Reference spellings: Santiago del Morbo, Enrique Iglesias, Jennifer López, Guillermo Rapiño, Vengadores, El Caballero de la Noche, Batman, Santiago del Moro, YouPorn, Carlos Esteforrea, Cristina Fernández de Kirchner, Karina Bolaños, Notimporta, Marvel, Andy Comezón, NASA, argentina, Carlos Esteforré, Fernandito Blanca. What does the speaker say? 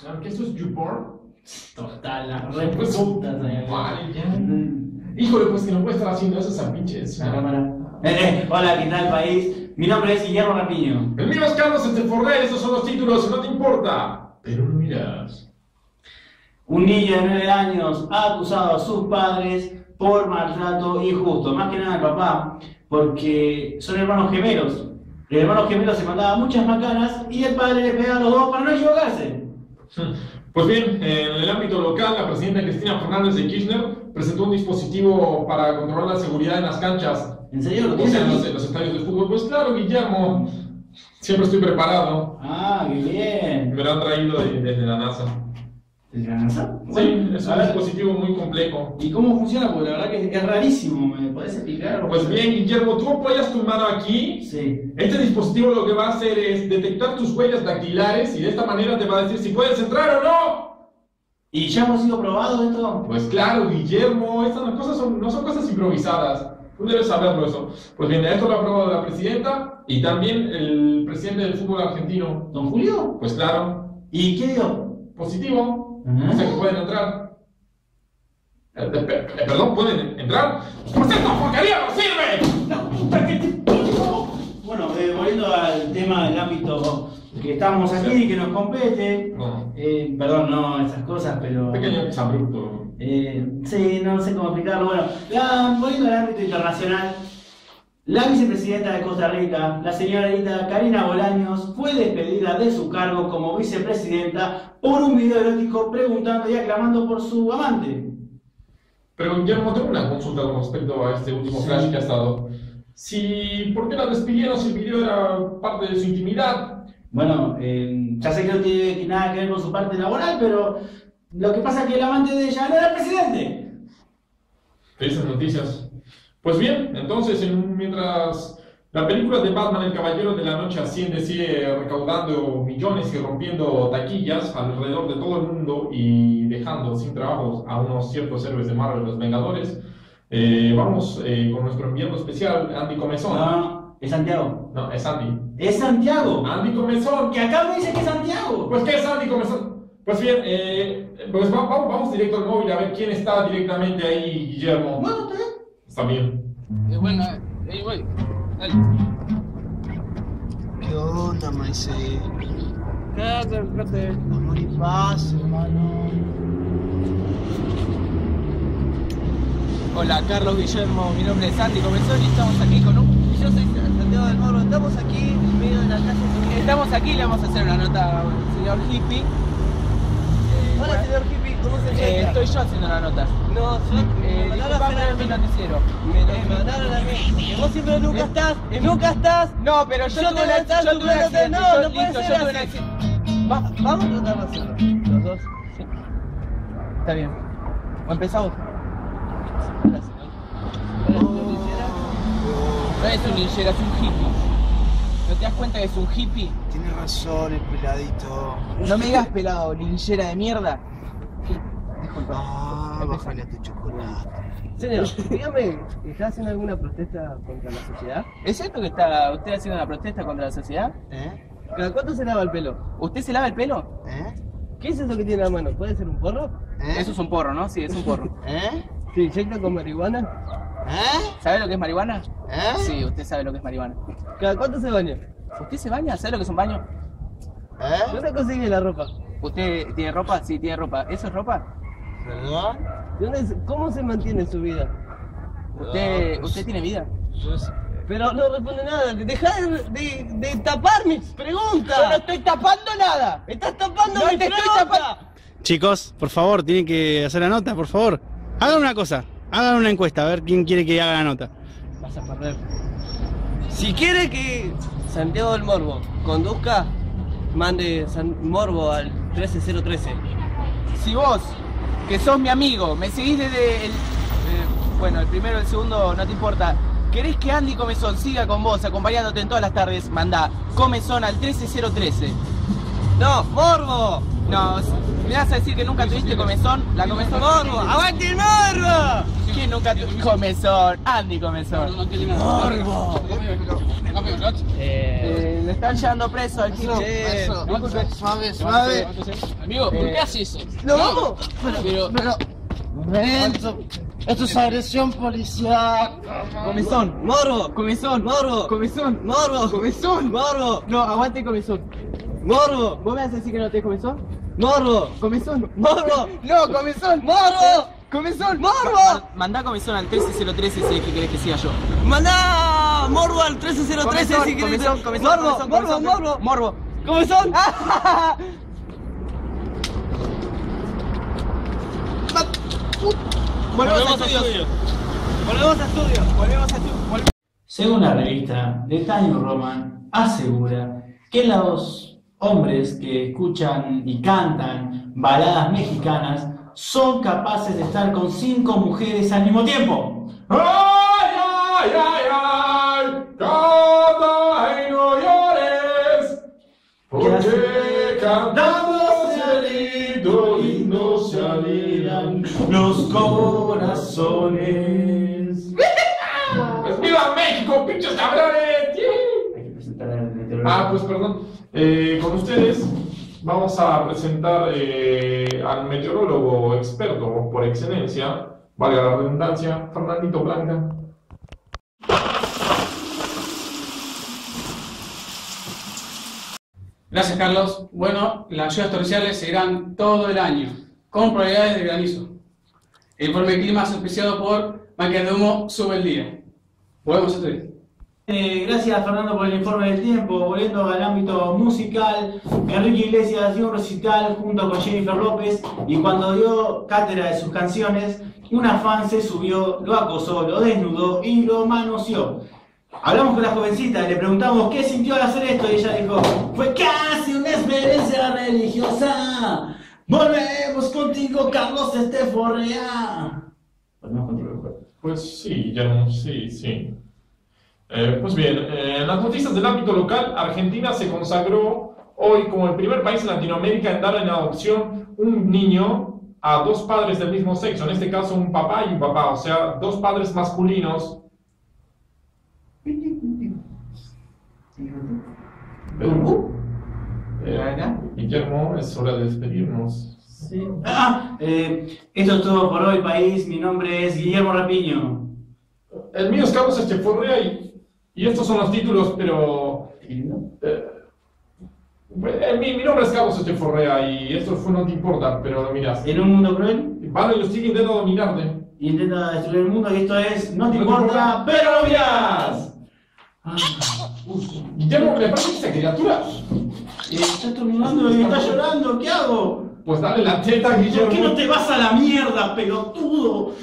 claro que eso es YouPorn. Total, las repuestas. Híjole, pues que no puede estar haciendo eso, esa pinche cámara. Hola, ¿qué tal, país? Mi nombre es Guillermo Rapiño. El mío es Carlos Esteforré, esos son los títulos, no te importa. Pero lo miras. Un niño de 9 años ha acusado a sus padres por maltrato injusto. Más que nada al papá, porque son hermanos gemelos. Los hermanos gemelos se mandaban muchas macanas y el padre le pegaba a los dos para no equivocarse. Pues bien, en el ámbito local, la presidenta Cristina Fernández de Kirchner presentó un dispositivo para controlar la seguridad en las canchas. ¿En serio lo tiene? O sea, los estadios de fútbol. Pues claro, Guillermo, siempre estoy preparado. Ah, qué bien. Me lo han traído desde la NASA. ¿Desde la NASA? Sí, es un dispositivo muy complejo. ¿Y cómo funciona? Porque la verdad que es rarísimo, ¿me podés explicar? Pues bien, Guillermo, tú apoyas tu mano aquí. Sí. Este dispositivo lo que va a hacer es detectar tus huellas dactilares y de esta manera te va a decir si puedes entrar o no. ¿Y ya hemos sido probados esto? Pues claro, Guillermo, estas cosas no son cosas improvisadas. Tú debes saberlo eso. Pues bien, esto lo ha aprobado la presidenta y también el presidente del fútbol argentino. ¿Don Julio? Pues claro. ¿Y qué dio? Positivo. O sea que pueden entrar. Perdón, pueden entrar. ¡Pues esta porquería no sirve! Bueno, volviendo al tema del ámbito que estamos aquí, que nos compete. Perdón, no esas cosas, pero... Pequeño desabrupto. Sí, no sé cómo explicarlo. Bueno, volviendo al ámbito internacional, la vicepresidenta de Costa Rica, la señorita Karina Bolaños, fue despedida de su cargo como vicepresidenta por un video erótico preguntando y aclamando por su amante. Pero Guillermo, tengo una consulta con respecto a este último flash que ha estado. ¿Por qué la despidieron si el video era parte de su intimidad? Bueno, ya sé que no tiene nada que ver con su parte laboral, pero... Lo que pasa es que el amante de ella no era presidente. Esas noticias. Pues bien, entonces, mientras la película de Batman, El Caballero de la Noche, asciende, sigue recaudando millones y rompiendo taquillas alrededor de todo el mundo y dejando sin trabajo a unos ciertos héroes de Marvel, los Vengadores, vamos con nuestro enviado especial, Andy Comezón. No, es Santiago. No, es Andy. Es Santiago. Andy Comezón. Que acá me dice que es Santiago. Pues ¿qué es Andy Comezón? Pues bien, pues vamos directo al móvil a ver quién está directamente ahí, Guillermo. Bueno, está bien. Bueno, ahí voy. Dale. ¿Qué onda, maese? Cállate. Amor y paz, hermano. Hola, Carlos, Guillermo, mi nombre es Andy Comezón y estamos aquí con un... Yo soy Santiago del Moro, estamos aquí en medio de la calle. Estamos aquí, le vamos a hacer una nota al señor hippie. Hola, señor hippie, ¿cómo se llama? Estoy yo haciendo la nota. No, yo me noticiero. Me mandaron a mí. Porque vos siempre nunca estás. ¿Nunca estás? No, pero yo tuve un accidente. No, puede ser así. Vamos a tratar de hacerlo. Los dos. Sí. Está bien. Empezamos. Hola, señor. No es un ninjera, es un hippie. ¿No te das cuenta que es un hippie? Tienes razón, el peladito. No me digas pelado, linchera de mierda. Disculpa. Ah, bájale a tu chocolate. Señor, dígame, ¿está haciendo alguna protesta contra la sociedad? ¿Es cierto que está usted haciendo una protesta contra la sociedad? ¿Cada cuánto se lava el pelo? ¿Usted se lava el pelo? ¿Qué es eso que tiene en la mano? ¿Puede ser un porro? Eso es un porro, ¿no? Sí, es un porro. ¿Se inyecta con marihuana? ¿Sabe lo que es marihuana? Sí, usted sabe lo que es marihuana. ¿Cada cuánto se baña? ¿Usted se baña? ¿Sabe lo que es un baño? ¿Dónde consigue la ropa? ¿Usted tiene ropa? Sí, tiene ropa. ¿Eso es ropa? ¿Perdón? ¿Cómo se mantiene su vida? ¿Usted tiene vida? Pero no responde nada. Deja de tapar mis preguntas. Yo no estoy tapando nada. Estás tapando mis preguntas. Chicos, por favor, tienen que hacer la nota, por favor. Hagan una cosa. Hagan una encuesta, a ver quién quiere que haga la nota. Vas a perder. Si quiere que Santiago del Morbo conduzca, mande Morbo al 13013. Si vos, que sos mi amigo, me seguís desde el... bueno, el primero, el segundo, no te importa. ¿Querés que Andy Comezón siga con vos, acompañándote en todas las tardes? Mandá Comezón al 13013. ¡No, Morbo! No, ¿Me vas a decir que nunca tuviste comezón? ¿La comezón? ¡Morbo! ¡Aguante el morbo! ¿Quién nunca tuviste comezón? Andy Comezón. ¡Morbo! Le están llevando preso al chico. Suave, suave. Amigo, ¿por qué haces eso? ¡Lo vamos! Pero... ¡Momento! Esto es agresión policial. Comezón, morbo, comezón, morbo, comezón, morbo, comezón, morbo. No, aguante comezón. Morbo, ¿vos me vas a decir que no tenés comezón? Morbo, comezón, morbo. No, comezón, morbo, comezón, morbo. Mandá comezón al 1303 si querés que siga yo. Mandá morbo al 1303 si querés que siga yo. Morbo, morbo, morbo, morbo. Comezón. Volvemos a estudio. Según la revista The Time Roman, asegura que los hombres que escuchan y cantan baladas mexicanas son capaces de estar con 5 mujeres al mismo tiempo. ¡Ay, ay, ay, ay! ¡Canta y no llores! Porque cantamos el himno y no se alinean los corazones. ¡Pues viva México, pinches cabrones! Hay que presentar al meteorólogo. Pues perdón. Con ustedes vamos a presentar al meteorólogo experto por excelencia, valga la redundancia, Fernandito Blanca. Gracias, Carlos. Bueno, las lluvias torrenciales seguirán todo el año, con probabilidades de granizo. El informe de clima es auspiciado por Máquina de Humo, sube el día. Volvemos a estudiar. Gracias, Fernando, por el informe del tiempo. Volviendo al ámbito musical, Enrique Iglesias dio un recital junto con Jennifer López y cuando dio cátedra de sus canciones, una fan se subió, lo acosó, lo desnudó y lo manoseó. Hablamos con la jovencita y le preguntamos qué sintió al hacer esto y ella dijo: fue casi una experiencia religiosa. Volvemos contigo, Carlos Esteforrea. Pues sí, ya no, sí. Pues bien, en las noticias del ámbito local, Argentina se consagró hoy como el primer país en Latinoamérica en dar en adopción un niño a 2 padres del mismo sexo, en este caso un papá y un papá, o sea, 2 padres masculinos. Guillermo, es hora de despedirnos. Sí. Esto es todo por hoy, país. Mi nombre es Guillermo Rapiño. El mío es Carlos Esteforrea y estos son los títulos, pero... mi nombre es Carlos Esteforrea y esto fue No Te Importa, pero lo mirás. ¿En un mundo cruel? Vale, yo sigo intentando dominarte. Intenta destruir el mundo y esto es No Te Importa, pero lo mirás. Guillermo, ¿me parece esta criatura? Está terminando y está llorando, ¿qué hago? Pues dale la teta, Guillermo. ¿Por qué no te vas a la mierda, pelotudo?